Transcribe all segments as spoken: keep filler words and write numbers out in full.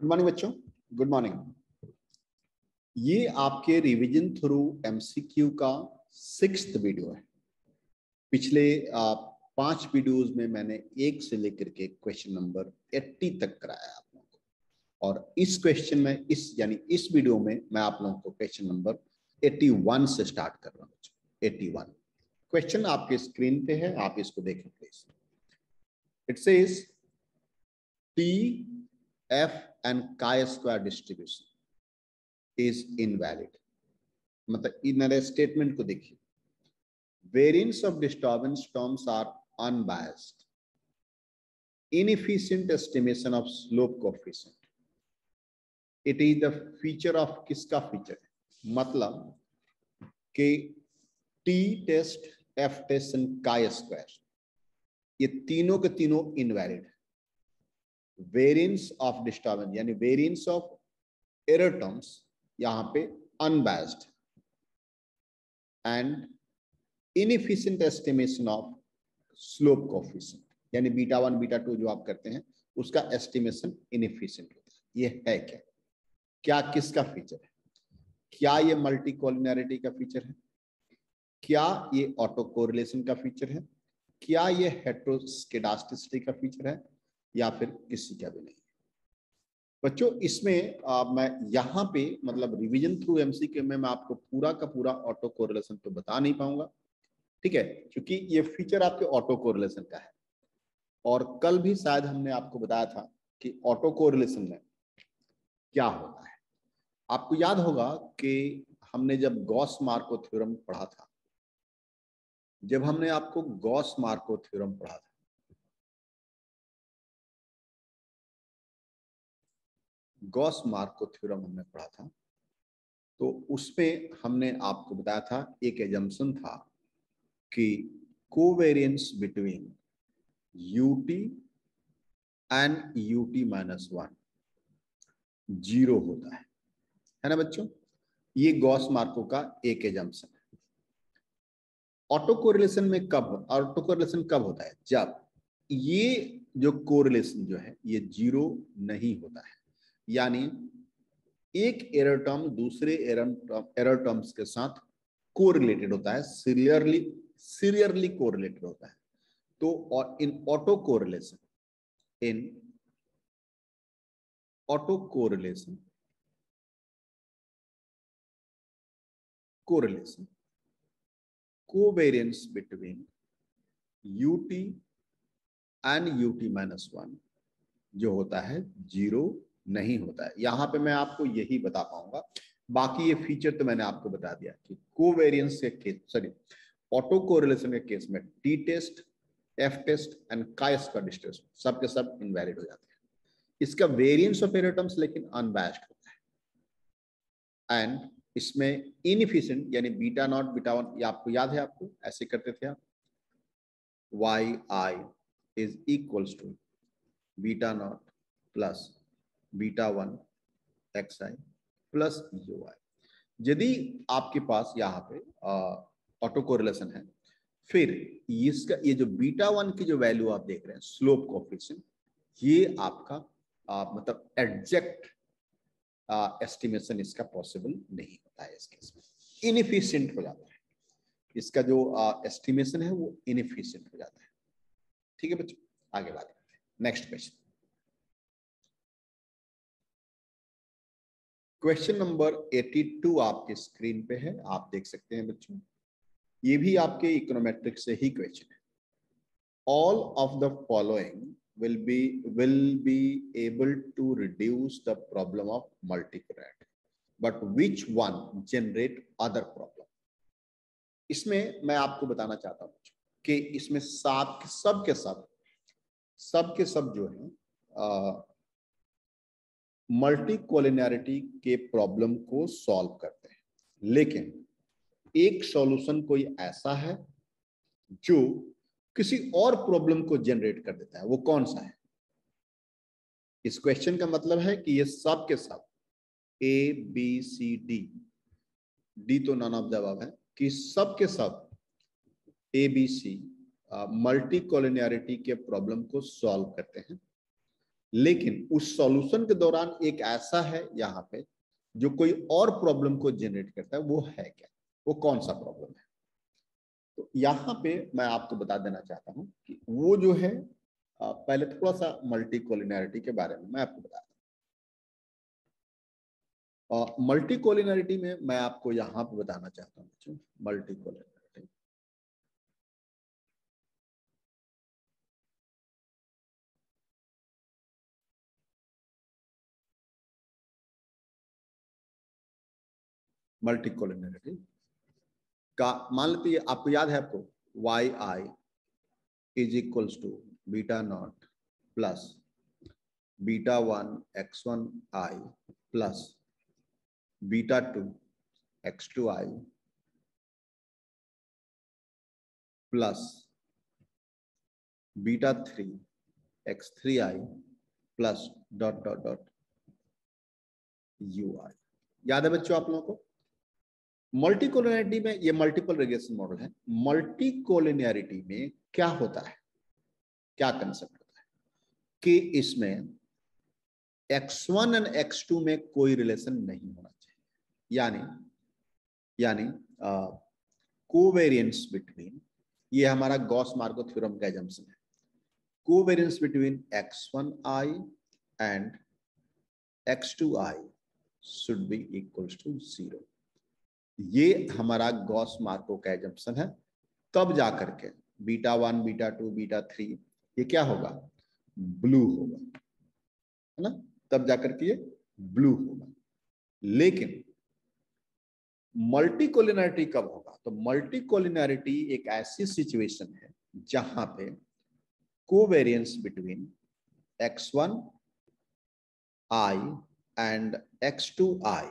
Good morning बच्चों, good morning. ये आपके रिवीजन थ्रू एमसीक्यू का सिक्स्थ वीडियो है। पिछले पांच वीडियोस में मैंने एक से लेकर के क्वेश्चन नंबर अस्सी तक कराया आप लोगों को, और इस क्वेश्चन में इस यानी इस वीडियो में मैं आप लोगों को क्वेश्चन नंबर इक्यासी से स्टार्ट कर रहा हूँ। इक्यासी क्वेश्चन आपके स्क्रीन पे है, आप इसको देखें please. It says T F and chi-square distribution is invalid, मतलब इन स्टेटमेंट को देखिए, variance of disturbance terms are unbiased, inefficient estimation of slope coefficient, it is the feature of किसका feature है, मतलब कि t-test, F-test and chi-square ये तीनों के तीनों invalid है। वेरियंस ऑफ डिस्टर्बेंस यानी वेरियंस ऑफ एरर टर्म्स यहां पे unbiased, and inefficient estimation of slope coefficient यानी बीटा वन बीटा टू जो आप करते हैं उसका एस्टिमेशन इनएफिशिएंट होता है। ये है क्या क्या किसका फीचर है? क्या ये मल्टीकोलिनियरिटी का फीचर है? क्या ये ऑटोकोरिलेशन का फीचर है? क्या ये हेटरोस्केडास्टिसिटी का फीचर है? या फिर किसी का भी नहीं। बच्चों इसमें आ, मैं यहाँ पे मतलब रिवीजन थ्रू एमसीक्यू में मैं आपको पूरा का पूरा ऑटो कोरिलेशन तो बता नहीं पाऊंगा, ठीक है, क्योंकि ये फीचर आपके ऑटो कोरिलेशन का है। और कल भी शायद हमने आपको बताया था कि ऑटो कोरिलेशन में क्या होता है। आपको याद होगा कि हमने जब गॉस मार्को थ्योरम पढ़ा था, जब हमने आपको गॉस मार्को थ्योरम पढ़ा था गॉस मार्को थ्योरम हमने पढ़ा था, तो उसमें हमने आपको बताया था एक एजम्पशन था कि covariance between ut and ut minus one zero होता है, है ना बच्चों? ये गॉस मार्को का एक एजम्पशन है। ऑटो कोरिलेशन में कब ऑटो कोरिलेशन कब होता है? जब ये जो कोरिलेशन जो है ये जीरो नहीं होता है, यानी एक एरर टर्म दूसरे एरर टर्म्स के साथ कोरिलेटेड होता है, सीरियरली सीरियरली कोरिलेटेड होता है। तो और in autocorrelation in autocorrelation correlation covariance between ut and ut minus one जो होता है जीरो नहीं होता है। यहाँ पे मैं आपको यही बता पाऊंगा, बाकी ये फीचर तो मैंने आपको बता दिया कि कोवेरियंस के केस सॉरी ऑटो कोरिलेशन के केस में T test, F test and chi-square distribution सब के सब इनवैलिड हो जाते हैं। इसका वेरियंस ऑफ एरर टर्म्स लेकिन अनबायस्ड होता है, एंड इसमें इनएफिशिएंट यानी बीटा नॉट बीटा वन आपको याद है, आपको ऐसे करते थे आप, Y I is equals to beta not plus beta one X I plus U I. यदि आपके पास यहाँ पे ऑटो कोरिलेशन है, फिर इसका ये जो बीटा वन की जो वैल्यू आप देख रहे हैं स्लोप कोएफिशिएंट, ये आपका आ, मतलब एग्जैक्ट एस्टिमेशन इसका पॉसिबल नहीं होता है, इस केस में इनएफिशिएंट हो जाता है। इसका जो एस्टिमेशन है वो इनएफिशिएंट हो जाता है। ठीक है बच्चों, आगे बात करते हैं नेक्स्ट क्वेश्चन। क्वेश्चन नंबर बयासी आपके स्क्रीन पे है, आप देख सकते हैं बच्चों। ये भी आपके इकोनोमेट्रिक से ही क्वेश्चन है। All of the following will be will be able to reduce the problem of multicollinearity, but which one generate other problem. इसमें मैं आपको बताना चाहता हूँ कि इसमें सब के सब के सब सब के सब जो है आ, मल्टीकोलिनियरिटी के प्रॉब्लम को सॉल्व करते हैं, लेकिन एक सॉल्यूशन कोई ऐसा है जो किसी और प्रॉब्लम को जनरेट कर देता है, वो कौन सा है? इस क्वेश्चन का मतलब है कि ये सब के सब A B C D D तो नॉन ऑफ जवाब है कि सब के सब ए बी सी मल्टीकोलिनियरिटी के प्रॉब्लम को सॉल्व करते हैं, लेकिन उस सॉल्यूशन के दौरान एक ऐसा है यहाँ पे जो कोई और प्रॉब्लम को जनरेट करता है, वो है क्या, वो कौन सा प्रॉब्लम है। तो यहाँ पे मैं आपको बता देना चाहता हूँ कि वो जो है, पहले थोड़ा सा मल्टीकोलिनैरिटी के बारे में मैं आपको बता रहा हूँ। मल्टीकोलिनैरिटी में मैं आपको यहाँ पे बताना चाहता हूँ मल्टीकोलिनैरिटी। मल्टीकोलिनैरिटी का मान लेते हैं, आपको याद है आपको Y I is equals to beta not plus beta one X one I plus beta two X two I plus beta three X three I plus dot dot dot U I. याद है बच्चों आप लोगों को? Multicollinearity में, ये multiple regression model है, multicollinearity में क्या होता है, क्या कंसेप्ट होता है कि इसमें X one and X two में कोई रिलेशन नहीं होना चाहिए, यानी यानी कोवेरिएंस बिटवीन, ये हमारा गॉस मार्कोव थ्योरम का एजम्पशन है, covariance between X one I and X two I should be equals to zero. ये हमारा गॉस मार्कोव का एजम्पशन है। तब जा करके beta one beta two beta three ये क्या होगा, ब्लू होगा, है ना, तब जाकर के ये ब्लू होगा। लेकिन मल्टीकोलिनैरिटी कब होगा? तो मल्टीकोलिनैरिटी एक ऐसी सिचुएशन है जहां पे covariance between X one I and X two I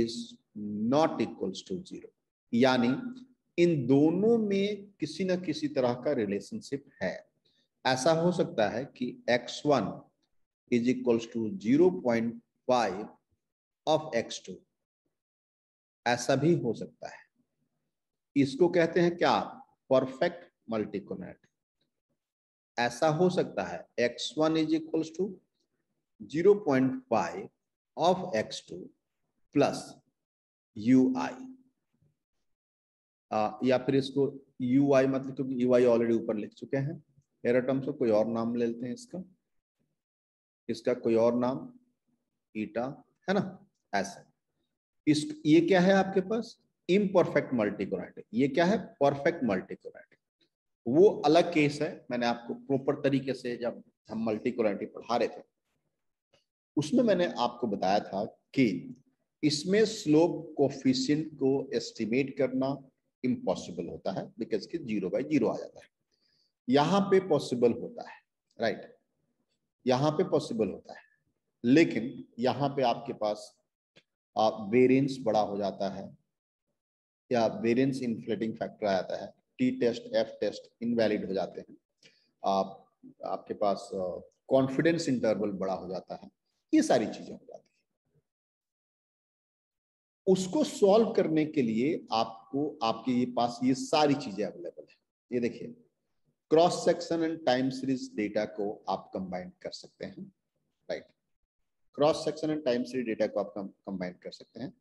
is not equals to zero, यानी इन दोनों में किसी न किसी तरह का रिलेशनशिप है। ऐसा हो सकता है कि X one is equals to zero point five of X two, ऐसा भी हो सकता है। इसको कहते हैं क्या, परफेक्ट मल्टीकोलिनैरिटी। ऐसा हो सकता है X one is equals to zero point five of X two plus ui, आ, या फिर इसको ui मतलब, क्योंकि ui ऑलरेडी ऊपर लिख चुके हैं, एरर टर्म से कोई और नाम ले लेते हैं इसका, इसका कोई और नाम ईटा, है ना। ऐसा इस, ये क्या है आपके पास, इम्परफेक्ट मल्टीकोलिनैरिटी। ये क्या है, परफेक्ट मल्टीकोलिनैरिटी। वो अलग केस है, मैंने आपको प्रॉपर तरीके से जब हम मल्टीकोलिनैरिटी पढ़ा रहे थे उसमें मैंने आपको बताया था कि इसमें स्लोप कोफिशिएंट को एस्टिमेट करना इम्पॉसिबल होता है, बिकॉज कि जीरो बाई जीरो आ जाता है। यहाँ पे पॉसिबल होता है, राइट right? यहाँ पे पॉसिबल होता है, लेकिन यहाँ पे आपके पास वेरिएंस बड़ा हो जाता है या वेरिएंस इन्फ्लेटिंग फैक्टर आ जाता है, T test F test invalid हो जाते हैं, आप, आपके पास कॉन्फिडेंस इंटरवल बड़ा हो जाता है, ये सारी चीजें हो जाती है। उसको सॉल्व करने के लिए आपको, आपके ये पास ये सारी चीजें अवेलेबल है। ये देखिए, cross section and time series data को आप कंबाइन कर सकते हैं, right. Cross section and time series data को आप कंबाइन कर सकते हैं।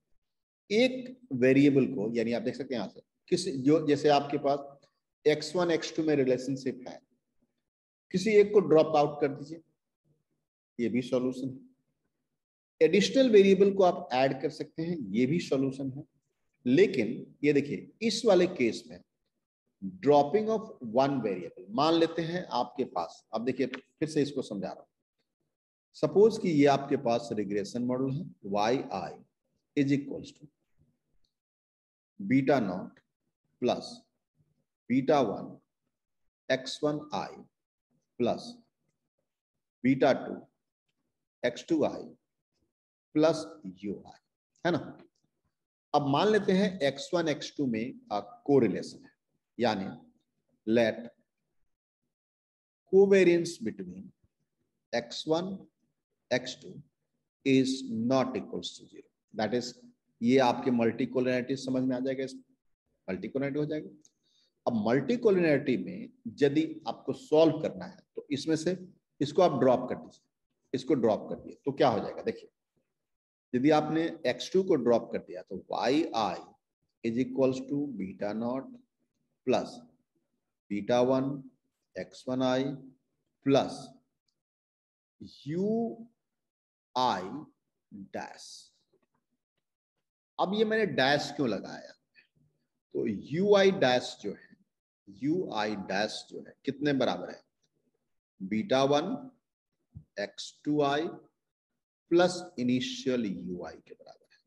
एक वेरिएबल को, यानी आप देख सकते हैं यहाँ से किसी, जो जैसे आपके पास एक्स वन एक्स टू में रिलेशनशिप है, किसी एक को ड्रॉप आउट कर दीजिए, ये भी सॉल्यूशन है। एडिशनल वेरिएबल को आप ऐड कर सकते हैं, ये भी सॉल्यूशन है। लेकिन ये देखिए, इस वाले केस में ड्रॉपिंग ऑफ वन वेरिएबल, मान लेते हैं आपके पास, अब देखिए फिर से इसको समझा रहा हूं, सपोज कि ये आपके पास रिग्रेशन मॉडल है, Y I is equals to beta not plus beta one X one I plus beta two X two I plus U I, है ना। अब मान लेते हैं एक्स वन एक्स टू में कोरिलेशन है, यानी let covariance between X one X two is not equals to zero, that is, ये आपके मल्टीकोलिनैरिटी समझ में आ जाएगा, इस मल्टीकोलिनैरिटी हो जाएगी। अब मल्टीकोलिनैरिटी में यदि आपको सॉल्व करना है तो इसमें से इसको आप ड्रॉप कर दीजिए, इसको ड्रॉप कर दिए तो क्या हो जाएगा, देखिए यदि आपने एक्स टू को ड्रॉप कर दिया तो Y I is equals to beta not plus beta one X one I plus U I dash. अब ये मैंने डैश क्यों लगाया, तो यू आई डैश जो है, यू आई डैश जो है कितने बराबर है, beta one X two I plus initial U I के बराबर है।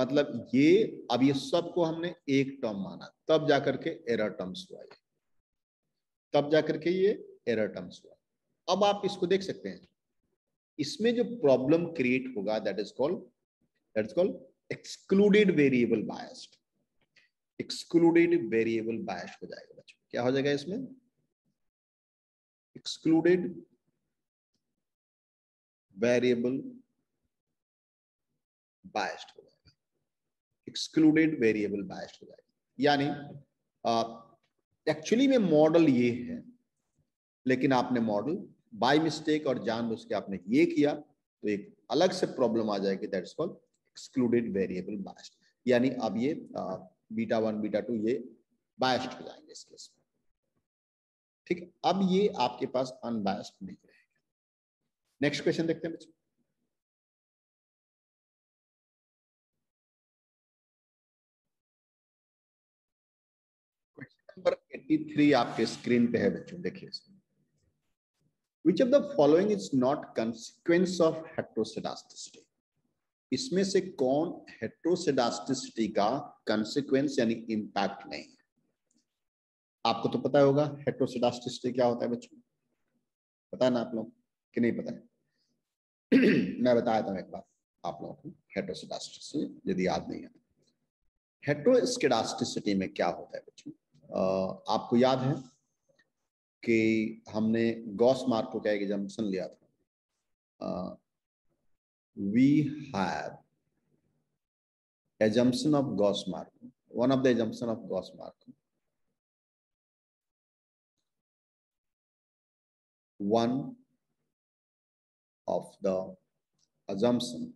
मतलब ये अब ये सब को हमने एक टर्म माना, तब जाकर के एरर टर्म्स हुआ, तब जाकर के ये एरर टर्म्स हुआ। अब आप इसको देख सकते हैं, इसमें जो प्रॉब्लम क्रिएट होगा that is called that is called excluded variable biased, excluded variable biased हो जाएगा बच्चों। क्या हो जाएगा इसमें, एक्सक्लूडेड वेरिएबल बायस्ड हो जाएगा, एक्सक्लूडेड वेरिएबल बायस्ड हो जाएगा। यानी एक्चुअली में मॉडल ये है, लेकिन आपने मॉडल बाय मिस्टेक और जानबूझ के आपने ये किया तो एक अलग से प्रॉब्लम आ जाएगी, that's called excluded variable biased. यानी अब ये बीटा वन बीटा टू ये बायस्ड हो जाएंगे इस केस में, ठीक है। अब ये आपके पास अनबायस्ड नहीं रहेगा। नेक्स्ट क्वेश्चन देखते हैं बच्चों, क्वेश्चन नंबर तिरासी आपके स्क्रीन पे है बच्चों, देखिए इसमें Which of the following is not consequence of heteroskedasticity? इसमें से कौन हेट्रोसेडास्टिसिटी का कंसिक्वेंस यानी इम्पैक्ट नहीं है? आपको तो पता होगा हेट्रोसेडास्टिसिटी क्या होता है बच्चों, पता है ना आप लोग कि नहीं पता है? मैं बताया था एक बार आप लोगों को हेट्रोसेडास्टिसिटी, यदि याद नहीं है। हेट्रोस्केडास्टिसिटी में क्या होता है बच्चों, आपको याद है कि हमने गॉस मार्कोव का एग्जाम्पल लिया था, we have assumption of Gauss Markov, one of the assumption of Gauss Markov, one of the assumption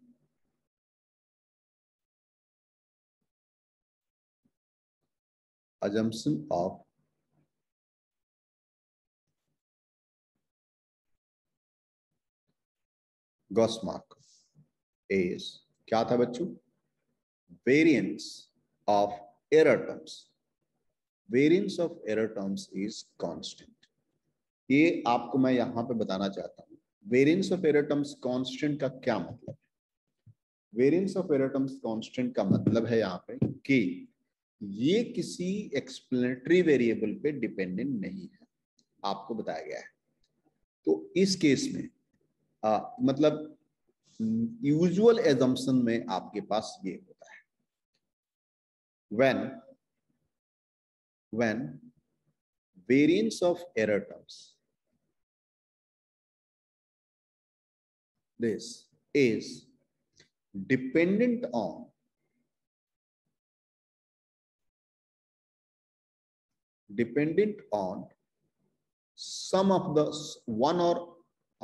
assumption of Gauss Markov is क्या था बच्चों, variance of error terms, variance of error terms is constant. ये आपको मैं यहां पे बताना चाहता हूं, variance of error terms constant का क्या मतलब है? Variance of error terms constant का मतलब है यहाँ पे कि ये किसी एक्सप्लेनेटरी वेरिएबल पे डिपेंडेंट नहीं है, आपको बताया गया है। तो इस केस में आ, मतलब यूजुअल एजम्पशन में आपके पास ये होता है, when when variance of error terms this is dependent on dependent on some of the one और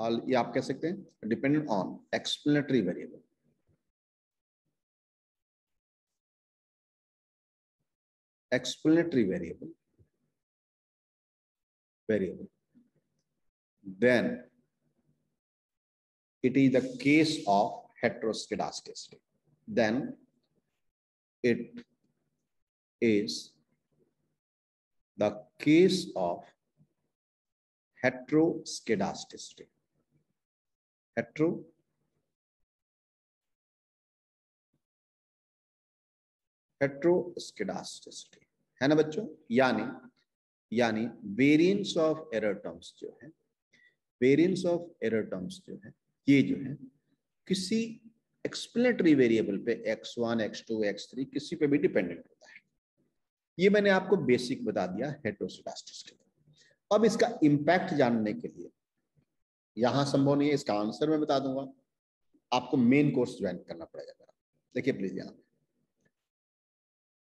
ऑल, ये आप कह सकते हैं dependent on explanatory variable, explanatory variable variable then it is the case of heteroscedasticity, then it is the case of heteroscedasticity, heteroscedasticity है ना बच्चों। यानी यानी वेरिएंस ऑफ एरर टर्म्स जो है, वेरिएंस ऑफ एरर टर्म्स जो है, ये जो है किसी एक्सप्लेनेटरी वेरिएबल पे X one X two X three किसी पे भी डिपेंडेंट होता है। ये मैंने आपको बेसिक बता दिया हेटरोस्केडास्टिसिटी। अब इसका इम्पैक्ट जानने के लिए, यहां संभव नहीं है, इसका आंसर मैं बता दूंगा, आपको मेन कोर्स ज्वाइन करना पड़ेगा। देखिए प्लीज यहाँ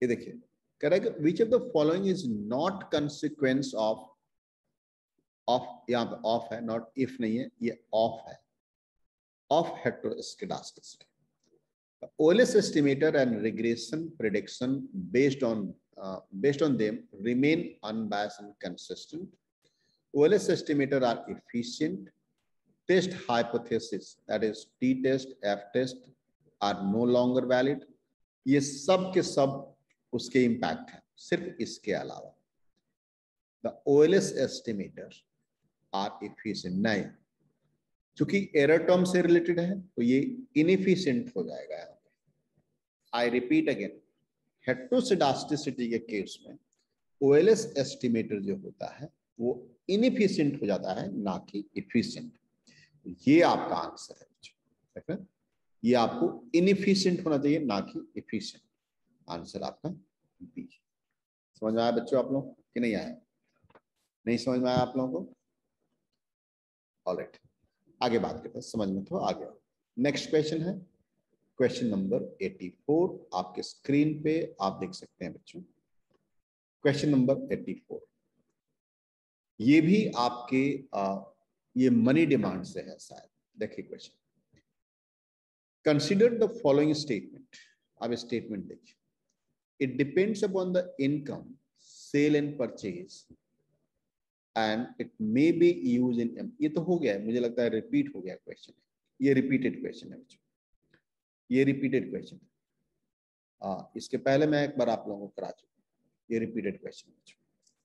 ये देखिए, correct, which of the following is not consequence of of, यहाँ पे ऑफ है, नॉट इफ नहीं है, ये ऑफ है, of heteroscedasticity. O L S estimator and regression prediction based on uh, based on them remain unbiased and consistent. O L S estimator are efficient. Test hypothesis, that is t-test, F-test, are no longer valid. ये सब के सब उसके impact हैं, सिर्फ इसके अलावा। The O L S estimator are efficient नहीं, चूंकि एरर टर्म से रिलेटेड है तो ये इनएफिशिएंट हो जाएगा। यहाँ पे आई रिपीट अगेन, हेटरोस्केडास्टिसिटी के केस में ओएलएस एस्टिमेटर जो होता है वो इनएफिशिएंट हो जाता है, ना कि एफिशिएंट। ये आपका आंसर है, ये आपको इनएफिशिएंट होना चाहिए, ना कि एफिशिएंट। आंसर आपका बी। समझ में आया बच्चों आप लोग कि नहीं आया? नहीं समझ में आया आप लोगों को? ऑलराइट, आगे बात करते हैं, समझ में थोड़ा आगे। नेक्स्ट क्वेश्चन है क्वेश्चन नंबर चौरासी, आपके स्क्रीन पे आप देख सकते हैं बच्चों। क्वेश्चन नंबर चौरासी, ये भी आपके आ, ये मनी डिमांड से है शायद। देखिए question, consider the following statement. आप स्टेटमेंट देखिए, it depends upon the income sale and purchase and it may be used in M। ये तो हो गया है, मुझे लगता है रिपीट हो गया क्वेश्चन है, ये रिपीटेड क्वेश्चन है बच्चों, ये रिपीटेड क्वेश्चन है। आ, इसके पहले मैं एक बार आप लोगों को करा चुका, ये रिपीटेड क्वेश्चन है बच्चों।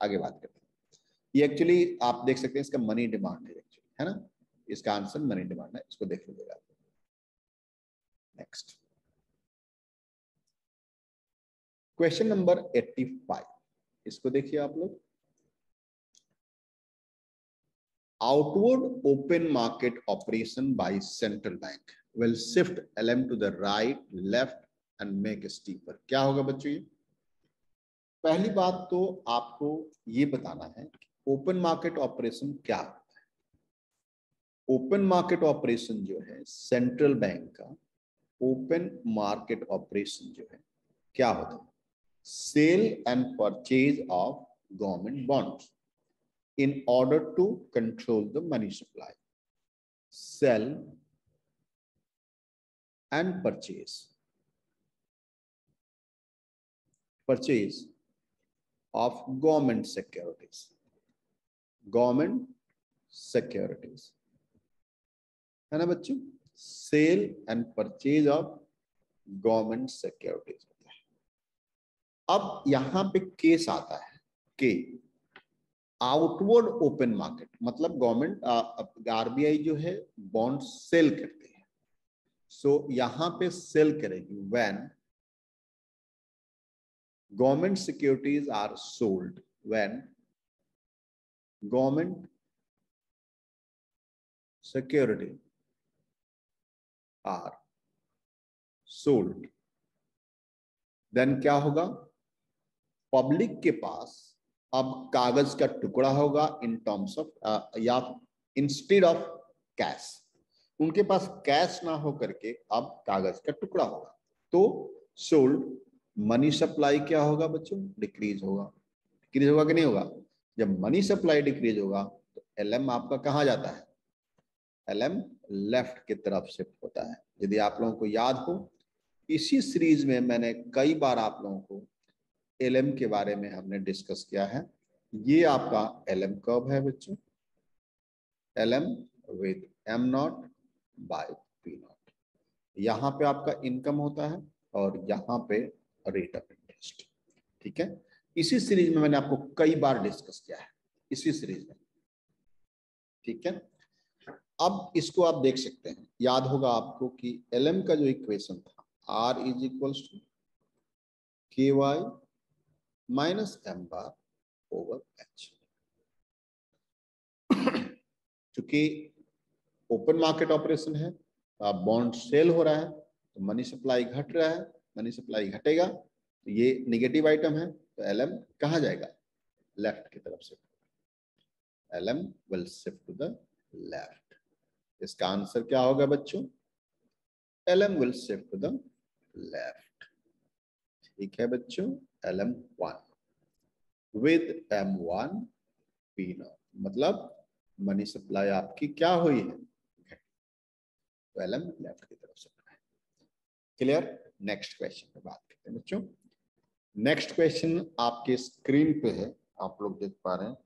आगे बात करते हैं, ये एक्चुअली आप देख सकते हैं इसका मनी डिमांड है एक्चुअली, है ना? इसका आंसर मनी डिमांड है, इसको देख लीजिएगा। नेक्स्ट क्वेश्चन नंबर पचासी, इसको देखिए आप लोग। Outward open market operation by central bank will shift L M to the right, left and make it steeper। क्या होगा बच्चों ये? पहली बात तो आपको ये बताना है ओपन मार्केट ऑपरेशन क्या होता है। ओपन मार्केट ऑपरेशन जो है सेंट्रल बैंक का, ओपन मार्केट ऑपरेशन जो है क्या होता है? Sale and purchase of government bonds in order to control the money supply, sell and purchase purchase of government securities, government securities, है ना बच्चों? Sale and purchase of government securities होता है। अब यहाँ पे केस आता है कि आउटवर्ड ओपन मार्केट मतलब गवर्नमेंट आरबीआई जो है बॉन्ड सेल करती है, सो so, यहां पे सेल करेगी when government securities are sold, when government security are sold, then क्या होगा? पब्लिक के पास अब कागज का टुकड़ा होगा इन टर्म्स ऑफ, या इंस्टेड ऑफ कैश, उनके पास कैश ना हो करके अब कागज का टुकड़ा होगा। तो सोल्ड मनी सप्लाई क्या होगा बच्चों? डिक्रीज होगा। डिक्रीज होगा कि नहीं होगा? जब मनी सप्लाई डिक्रीज होगा तो एलएम आपका कहाँ जाता है? एलएम लेफ्ट की तरफ शिफ्ट होता है। यदि आप लोगों को याद हो, इसी सीरीज में मैंने कई बार आप लोगों को एलएम के बारे में हमने डिस्कस किया है। ये आपका एलएम कर्व है बच्चों, LM with M not by P not. यहाँ पे आपका इनकम होता है और यहाँ पे रेट ऑफ इंटरेस्ट, ठीक है? इसी सीरीज में मैंने आपको कई बार डिस्कस किया है, इसी सीरीज में, ठीक है? अब इसको आप देख सकते हैं, याद होगा आपको कि एलएम का जो इक्वेशन था R is equals to K Y minus M bar over H. चूंकि ओपन मार्केट ऑपरेशन है, बॉन्ड सेल हो रहा है तो मनी सप्लाई घट रहा है, मनी सप्लाई घटेगा तो ये निगेटिव आइटम है, तो एलएम कहाँ जाएगा? लेफ्ट की तरफ से। LM will shift to the left. इसका आंसर क्या होगा बच्चों? LM will shift to the left, ठीक है बच्चों? L M one with M one P naught, मतलब मनी सप्लाई आपकी क्या हुई है, तो एलएम लेफ्ट की तरफ से बनाए। क्लियर, नेक्स्ट क्वेश्चन पे बात करते हैं बच्चों। नेक्स्ट क्वेश्चन आपके स्क्रीन पे है, आप लोग देख पा रहे हैं।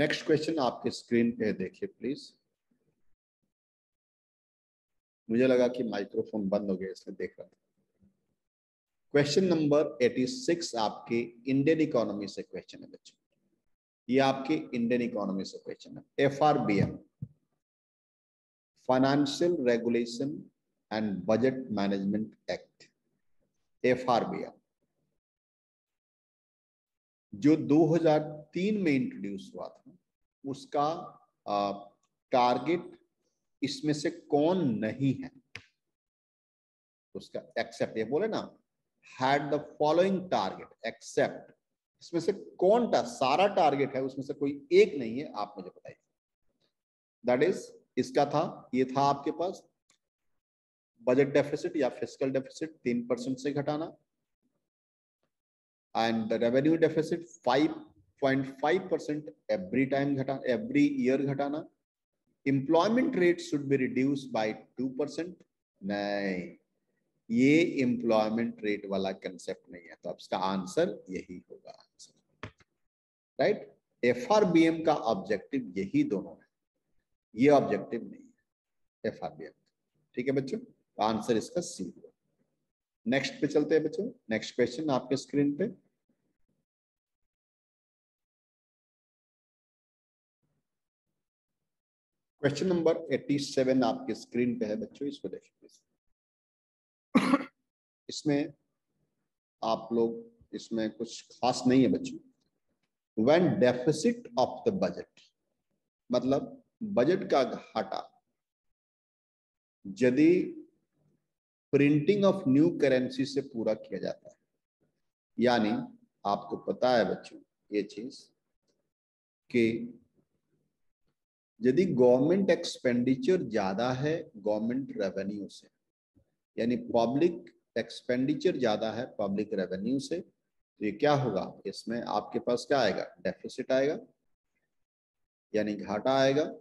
नेक्स्ट क्वेश्चन आपके स्क्रीन पे है, देखिए प्लीज। मुझे लगा कि माइक्रोफोन बंद हो गया इसलिए देख रहा था। क्वेश्चन नंबर छियासी आपके इंडियन इकोनॉमी से क्वेश्चन है बच्चों। ये आपके इंडियन इकोनॉमी से क्वेश्चन है। F R B M financial regulation and budget management act, F R B M जो दो हज़ार तीन में इंट्रोड्यूस हुआ था, उसका टारगेट इसमें से कौन नहीं है, उसका एक्सेप्ट, ये बोले ना had the following target except, इसमें से कौन सा सारा टारगेट है, उसमें से कोई एक नहीं है, आप मुझे बताइए। दैट इज इसका था, ये था आपके पास बजट डेफिसिट या फिस्कल डेफिसिट तीन परसेंट से घटाना, and the revenue deficit five point five percent every time घटा एवरी ईयर घटाना, employment rate should be reduce by two percent. नहीं, ये एम्प्लॉयमेंट रेट वाला कंसेप्ट नहीं है, तो आपका आंसर यही होगा answer, right. F R B M का ऑब्जेक्टिव यही दोनों है, ये ऑब्जेक्टिव नहीं है एफ आर बी एम। ठीक है बच्चों, आंसर इसका सी होगा। नेक्स्ट पे चलते हैं बच्चों। नेक्स्ट क्वेश्चन आपके स्क्रीन पे। क्वेश्चन नंबर सत्तासी आपके स्क्रीन पे है बच्चों, इसको देखिए। इसमें आप लोग, इसमें कुछ खास नहीं है बच्चों। When deficit of the budget, मतलब बजट का घाटा, यदि प्रिंटिंग ऑफ न्यू करेंसी से पूरा किया जाता है, यानी आपको पता है बच्चों ये चीज कि यदि गवर्नमेंट एक्सपेंडिचर ज्यादा है गवर्नमेंट रेवेन्यू से, यानी पब्लिक एक्सपेंडिचर ज्यादा है पब्लिक रेवेन्यू से, तो ये क्या होगा, इसमें आपके पास क्या आएगा, डेफिसिट आएगा यानी घाटा आएगा।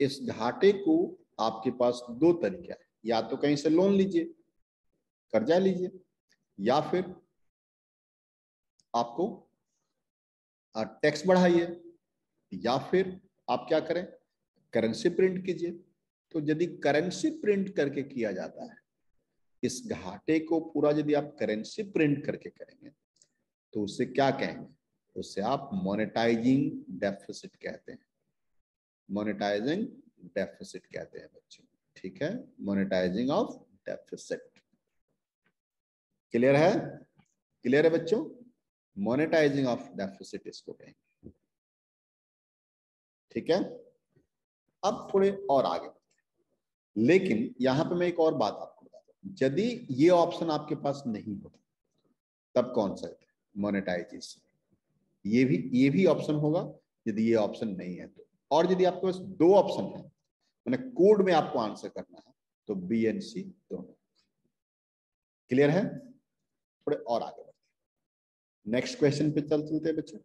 इस घाटे को आपके पास दो तरीका है, या तो कहीं से लोन लीजिए, कर्जा लीजिए, या फिर आपको टैक्स बढ़ाइए, या फिर आप क्या करें, करेंसी प्रिंट कीजिए। तो यदि करेंसी प्रिंट करके किया जाता है, इस घाटे को पूरा यदि आप करेंसी प्रिंट करके करेंगे, तो उसे क्या कहेंगे, उसे आप मोनेटाइजिंग डेफिसिट कहते हैं, मोनेटाइजिंग डेफिसिट कहते हैं बच्चों। ठीक है, मोनेटाइजिंग ऑफ डेफिसिट। क्लियर है, क्लियर है बच्चों, मोनेटाइजिंग ऑफ डेफिसिट इसको कहेंगे। ठीक है, अब थोड़े और आगे बढ़ते हैं, लेकिन यहां पे मैं एक और बात आपको बताता हूं। यदि ये ऑप्शन आपके पास नहीं होता, तब कौन सा है, मोनेटाइजेशन, ये भी ये भी ऑप्शन होगा यदि ये ऑप्शन नहीं है तो। और यदि आपके पास दो ऑप्शन है, मैंने कोड में आपको आंसर करना है, तो बी एंड सी दोनों। क्लियर है, थोड़े और आगे बढ़ते हैं। नेक्स्ट क्वेश्चन पे चल चलते हैं बच्चों।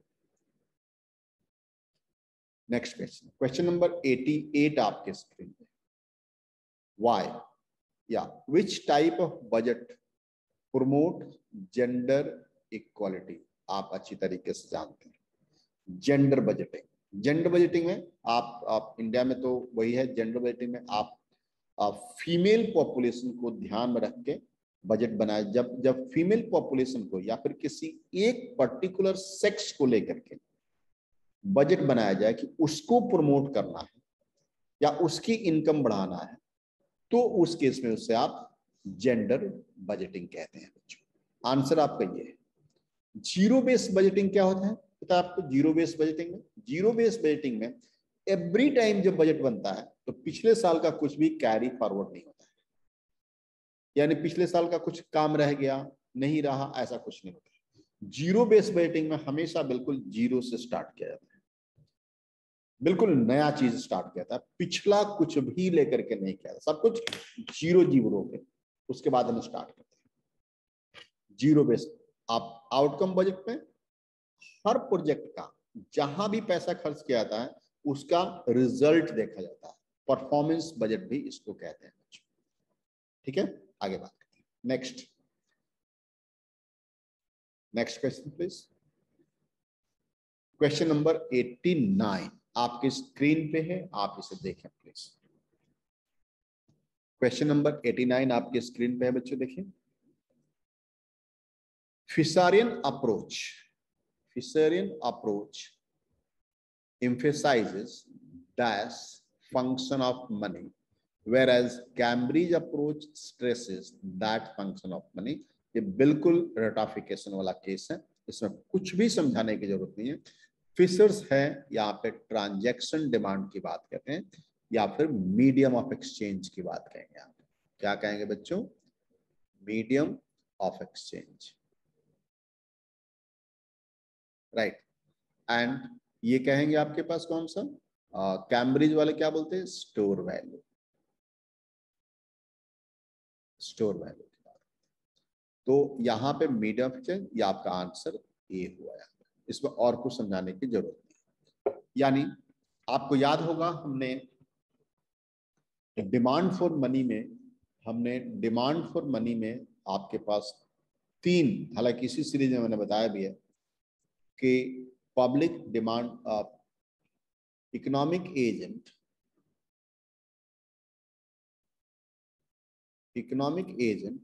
नेक्स्ट क्वेश्चन, क्वेश्चन नंबर अठासी आपके स्क्रीन पे। वाई या which type of budget promote gender equality, आप अच्छी तरीके से जानते हैं जेंडर बजटिंग। जेंडर बजटिंग में आप आप इंडिया में तो वही है, जेंडर बजटिंग में आप, आप फीमेल पॉपुलेशन को ध्यान में रख के बजट बनाए। जब जब फीमेल पॉपुलेशन को या फिर किसी एक पर्टिकुलर सेक्स को लेकर के बजट बनाया जाए कि उसको प्रमोट करना है या उसकी इनकम बढ़ाना है, तो उस केस में उससे आप जेंडर बजटिंग कहते हैं बच्चों। आंसर आपका ये है। जीरो बेस्ड बजटिंग क्या होता है, पता है आपको जीरो बेस्ड बजटिंग में? जीरो बेस्ड बजटिंग में एवरी टाइम जब बजट बनता है, तो पिछले साल का कुछ भी कैरी फॉरवर्ड नहीं होता है, यानी पिछले साल का कुछ काम रह गया, नहीं रहा, ऐसा कुछ नहीं होता। जीरो बेस्ड बजटिंग में हमेशा बिल्कुल जीरो से स्टार्ट किया जाता है, बिल्कुल नया चीज स्टार्ट किया था, पिछला कुछ भी लेकर के नहीं किया था, सब कुछ जीरो जीरो पे उसके बाद हम स्टार्ट करते हैं। Zero base. आप आउटकम बजट में हर प्रोजेक्ट का जहां भी पैसा खर्च किया जाता है उसका रिजल्ट देखा जाता है, परफॉर्मेंस बजट भी इसको कहते हैं। ठीक है, आगे बात करते हैं। Next next question please, question number eighty nine आपकी स्क्रीन पे है, आप इसे देखें please. Question number eighty nine आपकी स्क्रीन पे है बच्चों, देखिए। Fisherian approach Fisherian approach emphasizes dash function of money, whereas Cambridge approach stresses that function of money। ये बिल्कुल रटाफिकेशन वाला केस है, इसमें कुछ भी समझाने की जरूरत नहीं है। फिशर्स है यहाँ पे, ट्रांजैक्शन डिमांड की बात करते हैं या फिर मीडियम ऑफ एक्सचेंज की बात करेंगे। आप क्या कहेंगे बच्चों? Medium of exchange, right. And ये कहेंगे आपके पास कौन सा, कैम्ब्रिज uh, वाले क्या बोलते हैं, स्टोर वैल्यू स्टोर वैल्यू की बात। तो यहाँ पे मीडियम ऑफ एक्सचेंज, ये आपका आंसर ए हुआ है। इसमें और कुछ समझाने की जरूरत नहीं। यानी आपको याद होगा हमने डिमांड फॉर मनी में हमने डिमांड फॉर मनी में आपके पास तीन, हालांकि इसी सीरीज में मैंने बताया भी है कि public demand, economic agent economic agent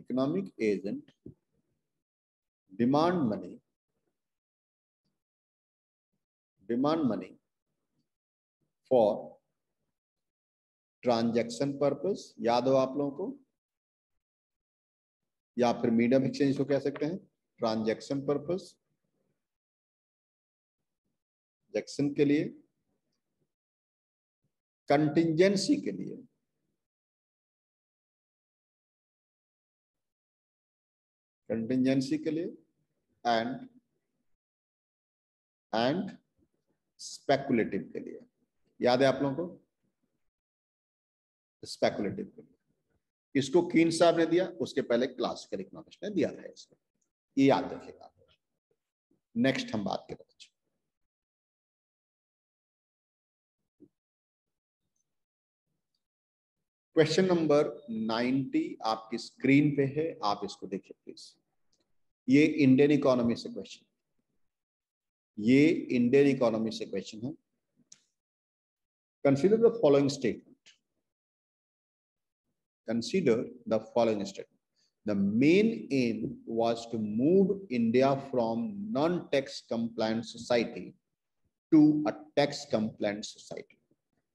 economic agent demand money demand money for transaction purpose, याद हो आप लोगों को, या फिर मीडियम एक्सचेंज को कह सकते हैं ट्रांजैक्शन पर्पस, ट्रांजैक्शन के लिए, कंटिंजेंसी के लिए, कंटिंजेंसी के लिए एंड एंड स्पेकुलेटिव के लिए। याद है आप लोगों को स्पेकुलेटिव के लिए? इसको कीन साहब ने दिया, उसके पहले क्लासिकल इकोनॉमिस्ट ने दिया था इसको, ये याद रखिएगा। नेक्स्ट हम बात करें बच्चों, क्वेश्चन नंबर नाइन्टी आपकी स्क्रीन पे है, आप इसको देखिए प्लीज। ये इंडियन इकोनॉमी से क्वेश्चन ये इंडियन इकोनॉमी से क्वेश्चन है। Consider the following statement Consider the following statement. The main aim was to move India from non-tax compliant society to a tax compliant society.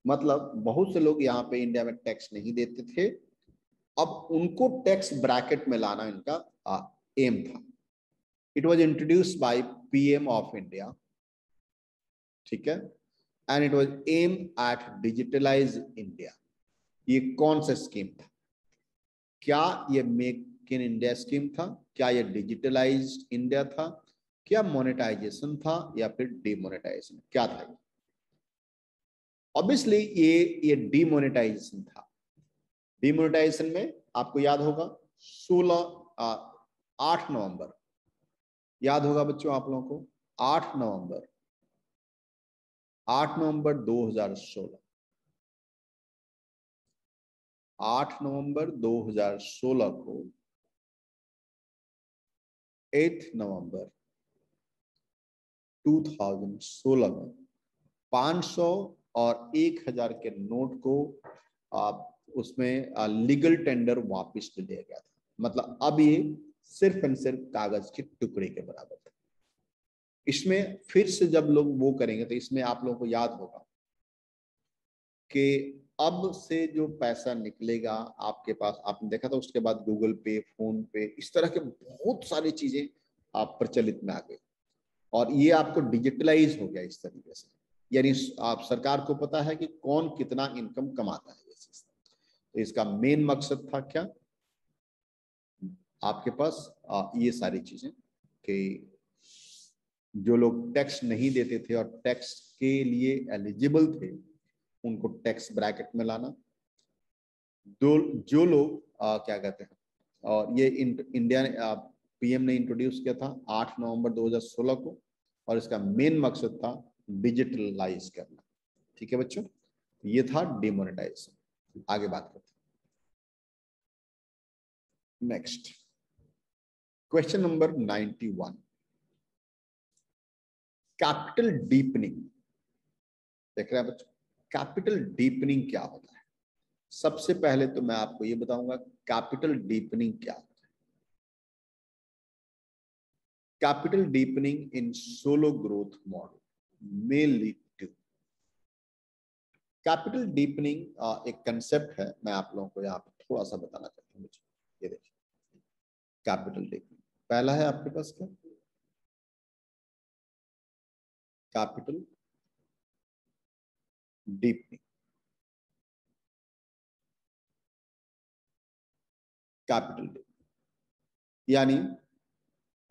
मतलब बहुत से लोग यहाँ पे इंडिया में टैक्स नहीं देते थे, अब उनको टैक्स ब्रैकेट में लाना इनका एम था। It was introduced by P M of India. ठीक है, and it was aimed at digitalize India. ये कौन सा स्कीम था? क्या ये मेक इन इंडिया स्कीम था? क्या ये डिजिटलाइज्ड इंडिया था? क्या मोनेटाइजेशन था या फिर डीमोनेटाइजेशन? क्या था ये? ऑब्वियसली ये ये डीमोनेटाइजेशन था। डीमोनेटाइजेशन में आपको याद होगा सोलह आठ नवंबर याद होगा बच्चों आप लोगों को, आठ नवंबर आठ नवंबर दो हजार सोलह, आठ नवंबर दो हजार सोलह को आठ नवंबर दो हजार सोलह में पाँच सौ और एक हजार के नोट को आप उसमें लीगल टेंडर वापस ले लिया गया था। मतलब अब ये सिर्फ और सिर्फ कागज के टुकड़े के बराबर था। इसमें फिर से जब लोग वो करेंगे तो इसमें आप लोगों को याद होगा कि अब से जो पैसा निकलेगा आपके पास, आपने देखा था उसके बाद गूगल पे, फोन पे, इस तरह के बहुत सारी चीजें आप प्रचलित में आ गई और ये आपको डिजिटलाइज हो गया इस तरीके से। यानी आप, सरकार को पता है कि कौन कितना इनकम कमाता है। तो इसका मेन मकसद था क्या आपके पास ये सारी चीजें, कि जो लोग टैक्स नहीं देते थे और टैक्स के लिए एलिजिबल थे उनको टैक्स ब्रैकेट में लाना, दो जो लोग क्या कहते हैं, और ये इंडिया ने पीएम ने इंट्रोड्यूस किया था आठ नवंबर दो हज़ार सोलह को, और इसका मेन मकसद था डिजिटलाइज करना। ठीक है बच्चों, ये था डिमोनेटाइजेशन। आगे बात करते हैं, नेक्स्ट क्वेश्चन नंबर इक्यानवे, कैपिटल डीपनिंग। देख रहे हैं बच्चों, कैपिटल डीपनिंग क्या होता है? सबसे पहले तो मैं आपको ये बताऊंगा कैपिटल डीपनिंग क्या होता है। Capital deepening in Solow growth model में लीड टू। कैपिटल डीपनिंग एक कंसेप्ट है, मैं आप लोगों को यहाँ पे थोड़ा सा बताना चाहता हूँ। ये देखिए कैपिटल डीपनिंग, पहला है आपके पास क्या, कैपिटल डीपनिंग। कैपिटल डीपनिंग यानी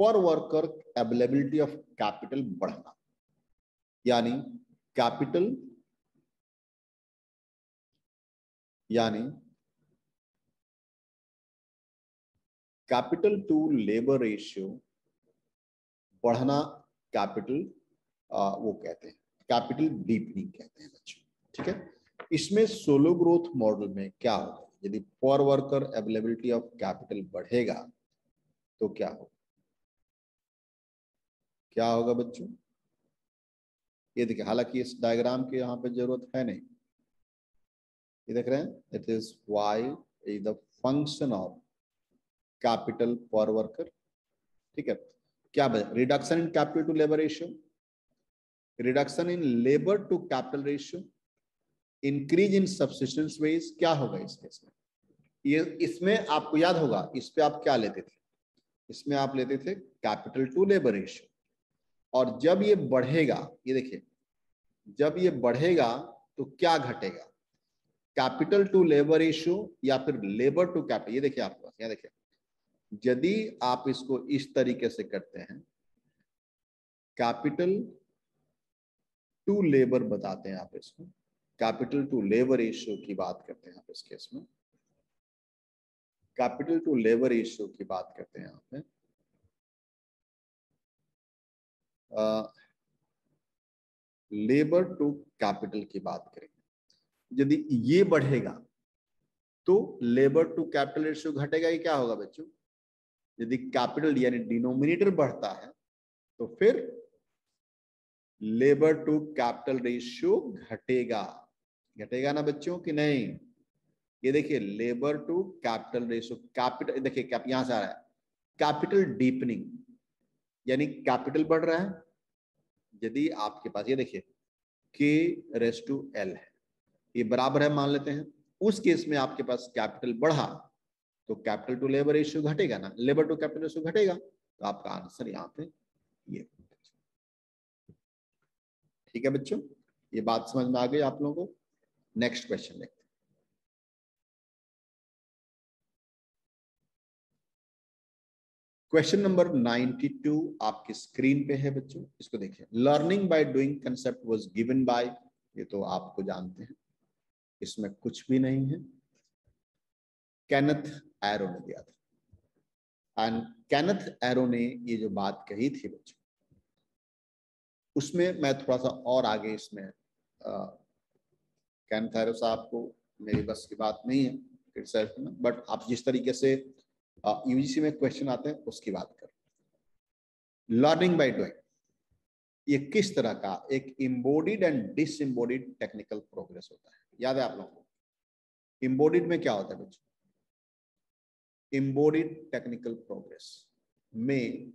पर वर्कर एवेलेबिलिटी ऑफ कैपिटल बढ़ना, यानी कैपिटल यानी कैपिटल टू लेबर रेशियो बढ़ना, कैपिटल वो कहते हैं, कैपिटल डीपनिंग कहते हैं बच्चों। ठीक है, इसमें सोलो ग्रोथ मॉडल में क्या होगा? यदि पर वर्कर अवेलेबिलिटी ऑफ कैपिटल बढ़ेगा तो क्या होगा, क्या होगा बच्चों? ये देखिए, हालांकि इस डायग्राम की यहाँ पे जरूरत है नहीं, ये देख रहे हैं, it is Y is the function of capital per worker. ठीक है, क्या बचा? Reduction in capital to labour ratio, reduction in labour to capital ratio, increase in subsistence wage. क्या होगा इस केस में? ये इसमें आपको याद होगा, इस पे आप क्या लेते थे, इसमें आप लेते थे कैपिटल टू लेबर रेशियो, और जब ये बढ़ेगा, ये देखिए जब ये बढ़ेगा तो क्या घटेगा, कैपिटल टू लेबर रेशियो या फिर लेबर टू कैपिटल। ये देखिए आपके पास, यहाँ देखिए, यदि आप इसको इस तरीके से करते हैं, कैपिटल टू लेबर बताते हैं आप इसको, कैपिटल टू लेबर रेशियो की बात करते हैं आप इस केस में, कैपिटल टू लेबर रेशियो की बात करते हैं यहाँ पे, लेबर टू कैपिटल की बात करेंगे। यदि ये बढ़ेगा तो लेबर टू कैपिटल रेशियो घटेगा, ये क्या होगा बच्चों? यदि कैपिटल यानी डिनोमिनेटर बढ़ता है तो फिर लेबर टू कैपिटल रेशियो घटेगा, घटेगा ना बच्चों कि नहीं? ये देखिए labour to capital ratio, capital देखिए यहां से आ रहा है कैपिटल डीपनिंग, यानी कैपिटल बढ़ रहा है। यदि आपके पास ये देखिए के रेस टू एल है, ये बराबर है मान लेते हैं, उस केस में आपके पास कैपिटल बढ़ा तो कैपिटल टू लेबर रेशियो घटेगा ना, लेबर टू कैपिटल रेशियो घटेगा, तो आपका आंसर यहाँ पे ये। ठीक है बच्चों, ये बात समझ में आ गई आप लोगों को? नेक्स्ट क्वेश्चन देखते हैं। क्वेश्चन नंबर बानवे आपकी स्क्रीन पे है बच्चों, इसको देखिए। Learning by doing concept was given by, ये तो आपको जानते हैं, इसमें कुछ भी नहीं है, केनेथ एरो ने दिया था। एंड केनेथ एरो ने ये जो बात कही थी बच्चों, उसमें मैं थोड़ा सा और आगे, इसमें केनेथ एरो साहब को मेरी बस की बात नहीं है क्रिटिसाइज करना, बट आप जिस तरीके से यूजीसी में क्वेश्चन आते हैं उसकी बात करें। लर्निंग बाय डूइंग ये किस तरह का एक embodied and disembodied technical progress होता है? याद है आप लोगों को इम्बोडिड में क्या होता है बच्चों? इम्बोडिड टेक्निकल प्रोग्रेस में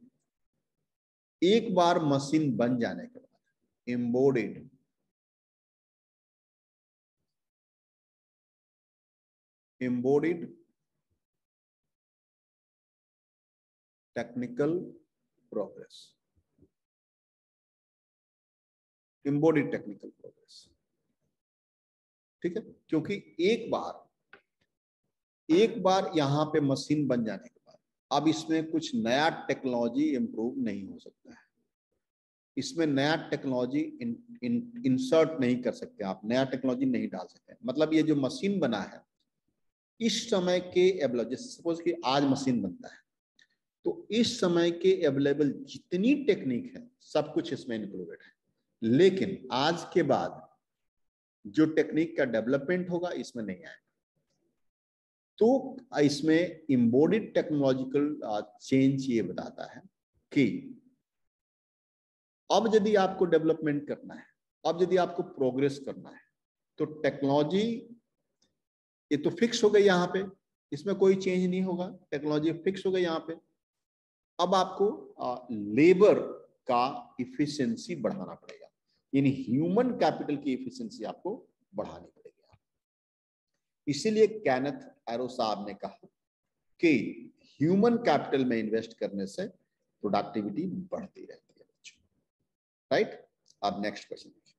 एक बार मशीन बन जाने के बाद, embodied embodied technical progress, embodied technical progress. ठीक है, क्योंकि एक बार एक बार यहां पे मशीन बन जाने के, अब इसमें कुछ नया टेक्नोलॉजी इंप्रूव नहीं हो सकता है, इसमें नया टेक्नोलॉजी इन, इन, इंसर्ट नहीं कर सकते आप, नया टेक्नोलॉजी नहीं डाल सकते। मतलब ये जो मशीन बना है इस समय के अवेलेबल, जैसे सपोज कि आज मशीन बनता है तो इस समय के अवेलेबल जितनी टेक्निक है सब कुछ इसमें इंक्लूडेड है, लेकिन आज के बाद जो टेक्निक का डेवलपमेंट होगा इसमें नहीं आएगा। तो इसमें इम्बॉडीड टेक्नोलॉजिकल चेंज ये बताता है कि अब यदि आपको डेवलपमेंट करना है, अब यदि आपको प्रोग्रेस करना है तो टेक्नोलॉजी ये तो फिक्स हो गई यहाँ पे, इसमें कोई चेंज नहीं होगा, टेक्नोलॉजी फिक्स हो गई यहाँ पे। अब आपको आ, लेबर का इफिशिएंसी बढ़ाना पड़ेगा, यानी ह्यूमन कैपिटल की इफिशिएंसी आपको बढ़ानी पड़ेगी। इसीलिए कैनेथ एरो साहब ने कहा कि ह्यूमन कैपिटल में इन्वेस्ट करने से प्रोडक्टिविटी बढ़ती रहती है बच्चों, राइट। अब नेक्स्ट क्वेश्चन देखिए,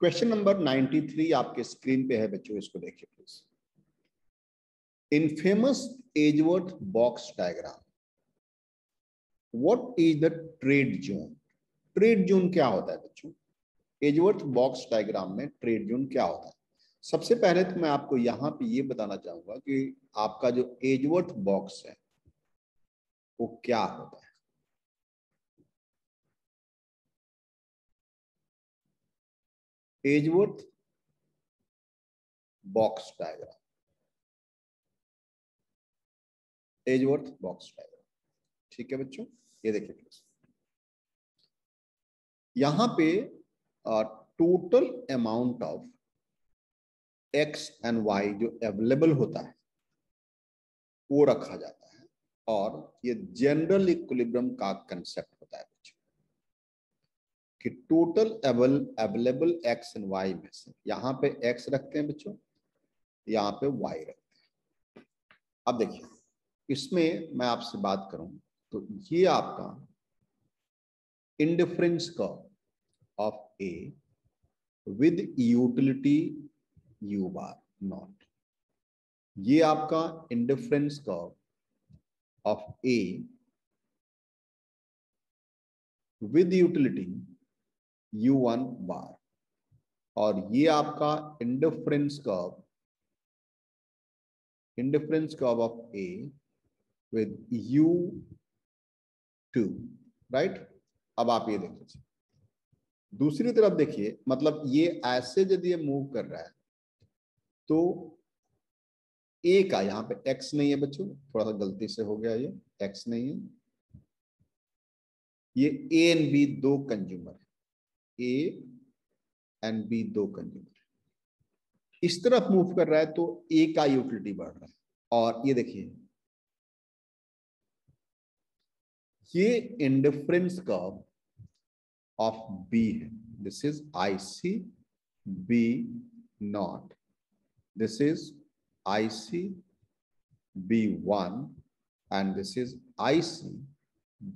क्वेश्चन नंबर तिरानवे आपके स्क्रीन पे है बच्चों, इसको देखिए please. In famous Edgeworth box diagram what is the trade zone? Trade zone क्या होता है बच्चों? एजवर्थ बॉक्स डायग्राम में ट्रेड जोन क्या होता है? सबसे पहले तो मैं आपको यहाँ पे ये बताना चाहूंगा कि आपका जो एजवर्थ बॉक्स है वो क्या होता है। Edgeworth box diagram, Edgeworth box diagram, ठीक है बच्चों, ये देखिए प्लीज। यहाँ पे total amount of X and Y जो अवेलेबल होता है वो रखा जाता है और ये जनरल इक्विलिब्रियम का कंसेप्ट होता है बच्चों कि total available X and Y में से यहाँ पे एक्स रखते हैं बच्चों, यहाँ पे वाई रखते हैं। अब देखिए इसमें मैं आपसे बात करूं तो ये आपका indifference curve of A with utility U bar not, ये आपका indifference curve of A with utility U one bar और ये आपका indifference curve indifference curve of A with U two, right. अब आप ये देख लीजिए, दूसरी तरफ देखिए, मतलब ये ऐसे यदि ये मूव कर रहा है तो ए का यहाँ पे एक्स नहीं है बच्चों, थोड़ा सा गलती से हो गया, ये एक्स नहीं है, ये ए एंड बी दो कंज्यूमर है, ए एंड बी दो कंज्यूमर है। इस तरफ मूव कर रहा है तो ए का यूटिलिटी बढ़ रहा है और ये देखिए ये इंडिफरेंस कर्व ऑफ बी है, this is I C B not, this is I C B one and this is I C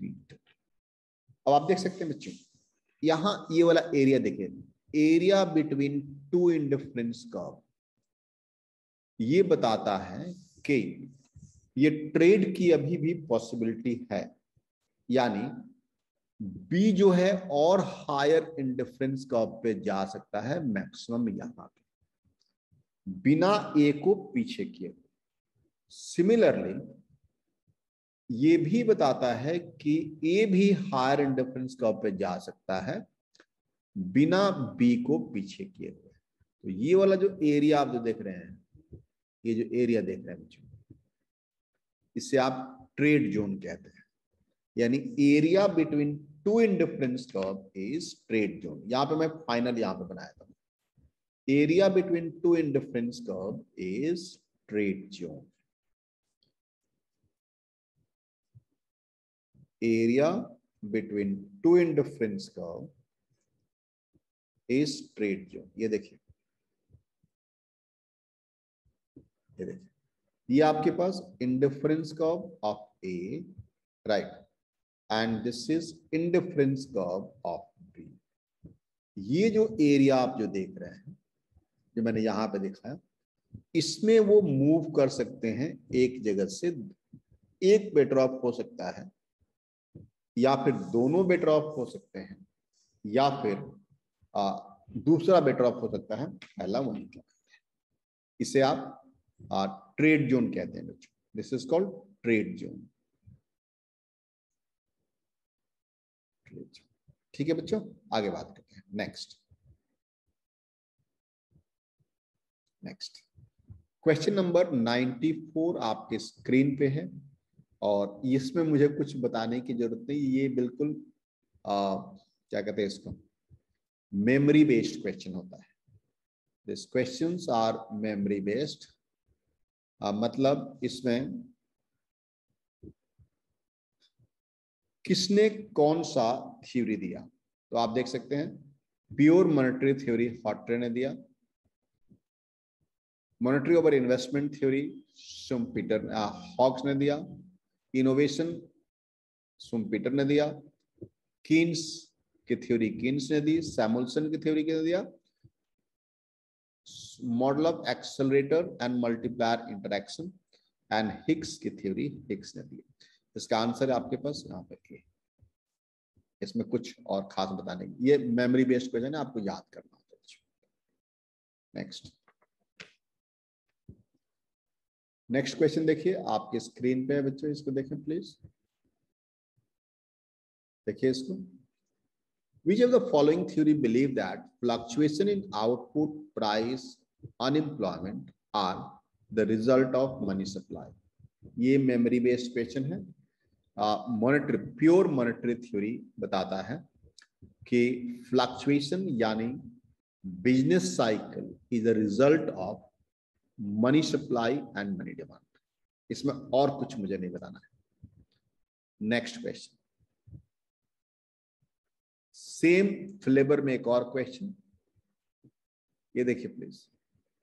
B two. अब आप देख सकते हैं बच्चों यहां ये वाला एरिया देखिए, area between two indifference curve ये बताता है कि ये ट्रेड की अभी भी पॉसिबिलिटी है, यानी बी जो है और हायर इंडिफरेंस कर्व पे जा सकता है मैक्सिमम यहाँ पे बिना ए को पीछे किए। सिमिलरली ये भी बताता है कि ए भी हायर इंडिफरेंस कर्व पे जा सकता है बिना बी को पीछे किए हुए। तो ये वाला जो एरिया आप जो देख रहे हैं, ये जो एरिया देख रहे हैं बच्चों, इसे आप ट्रेड जोन कहते हैं, यानी area between two indifference curve is trade zone. यहाँ पे मैं फाइनल यहाँ पे बनाया था, area between two indifference curve is trade zone, area between two indifference curve is trade zone. ये देखिए, ये देखिए, ये आपके पास indifference curve of A, right, and this is indifference curve of B। ये जो एरिया आप जो देख रहे हैं, जो मैंने यहाँ पे दिखाया, इसमें वो मूव कर सकते हैं एक जगह से, एक बेटर ऑफ हो सकता है या फिर दोनों बेटर ऑफ हो सकते हैं या फिर आ, दूसरा बेटर ऑफ हो सकता है, पहला वो निकला। इसे आप आ, ट्रेड जोन कहते हैं बच्चों, this is called trade zone. ठीक है बच्चों, आगे बात करते हैं। Next next question number ninety four आपके स्क्रीन पे है और इसमें मुझे कुछ बताने की जरूरत नहीं, ये बिल्कुल आ, क्या कहते हैं इसको, मेमोरी बेस्ड क्वेश्चन होता है। This questions are memory based, मतलब इसमें किसने कौन सा थ्योरी दिया। तो आप देख सकते हैं प्योर मॉनेटरी थ्योरी हॉटरे ने दिया, monetary over investment theory Schumpeter hawks ने दिया, इनोवेशन शुम्पीटर ने दिया, कीन्स की थ्योरी कीन्स ने दी, सैमुअल्सन की थ्योरी किसने दिया, model of accelerator and multiplier interaction and Hicks की थ्योरी हिक्स ने दी। इसका आंसर आपके पास यहाँ पे, इसमें कुछ और खास बताने की, ये मेमोरी बेस्ड क्वेश्चन है, आपको याद करना होता है। नेक्स्ट नेक्स्ट क्वेश्चन देखिए आपके स्क्रीन पे है बच्चों, इसको देखें प्लीज, देखिए इसको। Which of the following theory believe that fluctuation in output, price, unemployment are the result of money supply? ये मेमोरी बेस्ड क्वेश्चन है। मॉनेटरी प्योर मॉनेटरी थ्योरी बताता है कि फ्लक्चुएशन यानी business cycle is a result of money supply and money demand. इसमें और कुछ मुझे नहीं बताना है। नेक्स्ट क्वेश्चन, सेम फ्लेवर में एक और क्वेश्चन, ये देखिए please.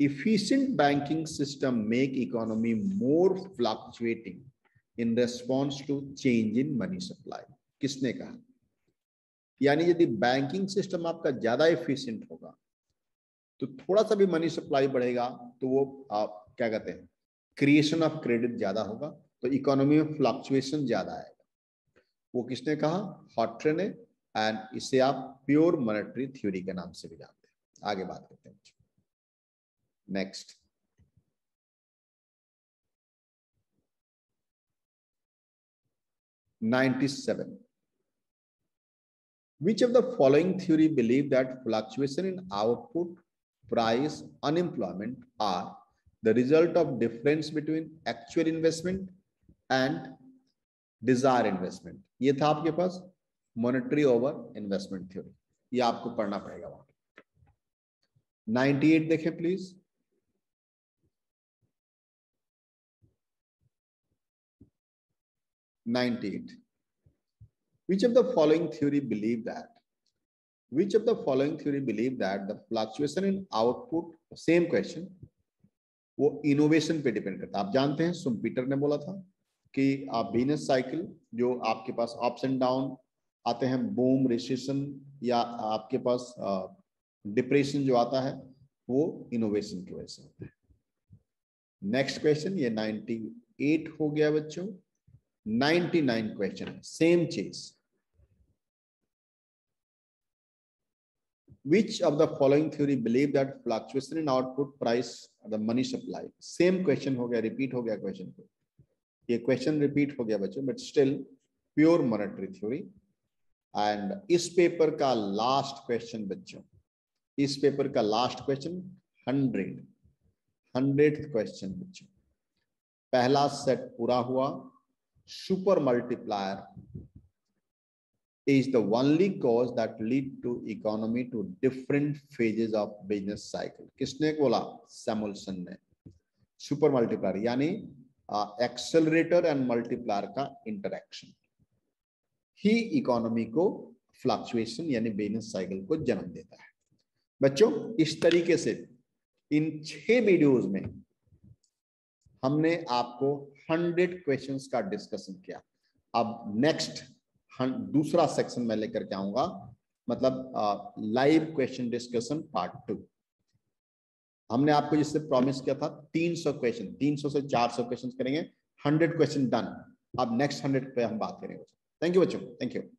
Efficient banking system make economy more fluctuating in response to change in money supply, किसने कहा। यानी यदि बैंकिंग सिस्टम आपका ज्यादा इफिशिएंट होगा तो थोड़ा सा भी मनी सप्लाई बढ़ेगा तो वो आप क्या कहते हैं, क्रिएशन ऑफ क्रेडिट ज्यादा होगा तो इकोनॉमी में फ्लक्चुएशन ज्यादा आएगा। वो किसने कहा, हॉटरे ने, एंड इसे आप प्योर मॉनेटरी थ्योरी के नाम से भी जानते हैं। आगे बात करते हैं। Next ninety seven, which of the following theory believe that fluctuation in output, price, unemployment are the result of difference between actual investment and desired investment। ये था आपके पास monetary over investment theory, ये आपको पढ़ना पड़ेगा वहां। नाइंटी एट देखें please, ninety eight, which of the following theory believe that Which of the following theory believe that the fluctuation in output, same question, वो innovation पे depend करता है। आप जानते हैं शुम्पीटर ने बोला था कि आप बिजनेस साइकिल जो आपके पास अप्स एंड डाउन आते हैं, बूम, रिसेशन या आपके पास डिप्रेशन जो आता है वो इनोवेशन की वजह से होता है। नेक्स्ट क्वेश्चन, ये नाइंटी एट हो गया बच्चों। नाइंटी नाइन क्वेश्चन है, सेम चीज। Which of the following theory believe that fluctuation in output, price, the money supply? Same question हो गया, repeat हो गया question को। ये question repeat हो गया बच्चों, but still pure monetary theory। And इस paper का last question बच्चों, इस paper का last question hundred, hundred question बच्चों। पहला set पूरा हुआ। Super multiplier is the only cause that lead to economy to different phases of business cycle। किसने बोला, सैमुअल्सन ने। सुपर मल्टीप्लायर यानी एक्सेलरेटर एंड मल्टीप्लायर का इंटरेक्शन ही इकोनॉमी को फ्लक्चुएशन यानी बिजनेस साइकिल को जन्म देता है। बच्चों इस तरीके से इन छह वीडियोज में हमने आपको हंड्रेड क्वेश्चंस का डिस्कशन किया। अब नेक्स्ट दूसरा सेक्शन में लेकर के आऊंगा, मतलब live question discussion part two. हमने आपको जिससे प्रॉमिस किया था तीन सौ क्वेश्चन, तीन सौ से चार सौ क्वेश्चन करेंगे, हंड्रेड क्वेश्चन डन। अब नेक्स्ट हंड्रेड पे हम बात करेंगे। थैंक यू बच्चों, थैंक यू।